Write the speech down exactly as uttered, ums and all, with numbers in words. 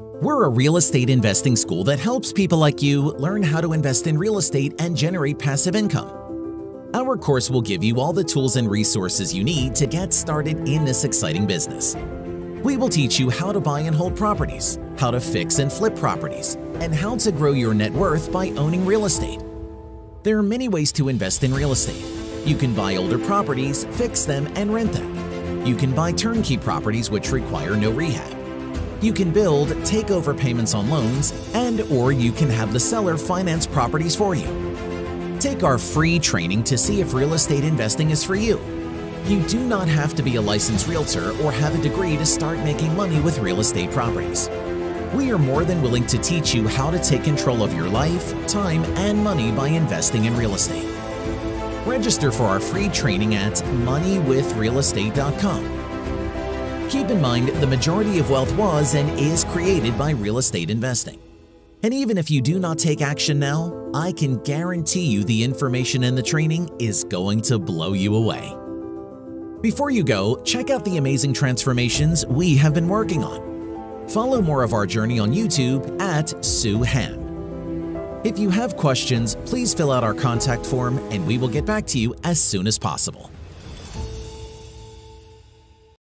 We're a real estate investing school that helps people like you learn how to invest in real estate and generate passive income. Our course will give you all the tools and resources you need to get started in this exciting business. We will teach you how to buy and hold properties, how to fix and flip properties, and how to grow your net worth by owning real estate. There are many ways to invest in real estate. You can buy older properties, fix them, and rent them. You can buy turnkey properties which require no rehab. You can build, take over payments on loans, and or you can have the seller finance properties for you. Take our free training to see if real estate investing is for you. You do not have to be a licensed realtor or have a degree to start making money with real estate properties. We are more than willing to teach you how to take control of your life, time, and money by investing in real estate. Register for our free training at money with real estate dot com. Keep in mind, the majority of wealth was and is created by real estate investing. And even if you do not take action now, I can guarantee you the information in the training is going to blow you away. Before you go, check out the amazing transformations we have been working on. Follow more of our journey on YouTube at SueHam. If you have questions, please fill out our contact form and we will get back to you as soon as possible.